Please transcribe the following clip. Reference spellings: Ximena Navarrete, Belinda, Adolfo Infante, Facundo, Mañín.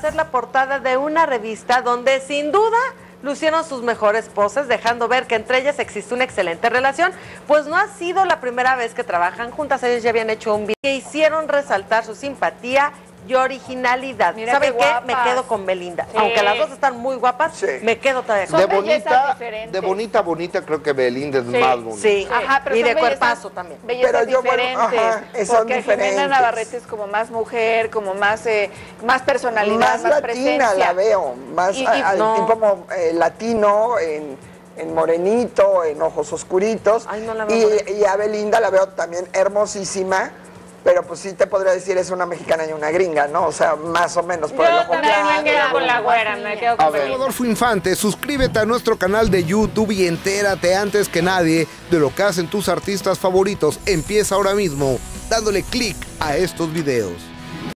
ser la portada de una revista donde sin duda lucieron sus mejores poses, dejando ver que entre ellas existe una excelente relación, pues no ha sido la primera vez que trabajan juntas. Ellas ya habían hecho un video que hicieron resaltar su simpatía y originalidad. Mira, ¿saben qué? Me quedo con Belinda. Sí. Aunque las dos están muy guapas, sí, me quedo todavía con Belinda. De bonita, bonita, creo que Belinda es, sí, más bonita. Sí, sí. Ajá, pero y de cuerpazo también. Pero yo, bueno, ajá, porque diferentes. Ximena Navarrete es como más mujer, como más, más personalidad, más latina, presencia. La veo, más tipo latino, en morenito, en ojos oscuritos. Ay, no la veo. Y a Belinda la veo también hermosísima. Pero pues sí te podría decir, es una mexicana y una gringa, ¿no? O sea, más o menos. Por yo el ojo también claro, me quedo con la güera, me quedo con la Adolfo Infante. Suscríbete a nuestro canal de YouTube y entérate antes que nadie de lo que hacen tus artistas favoritos. Empieza ahora mismo dándole clic a estos videos.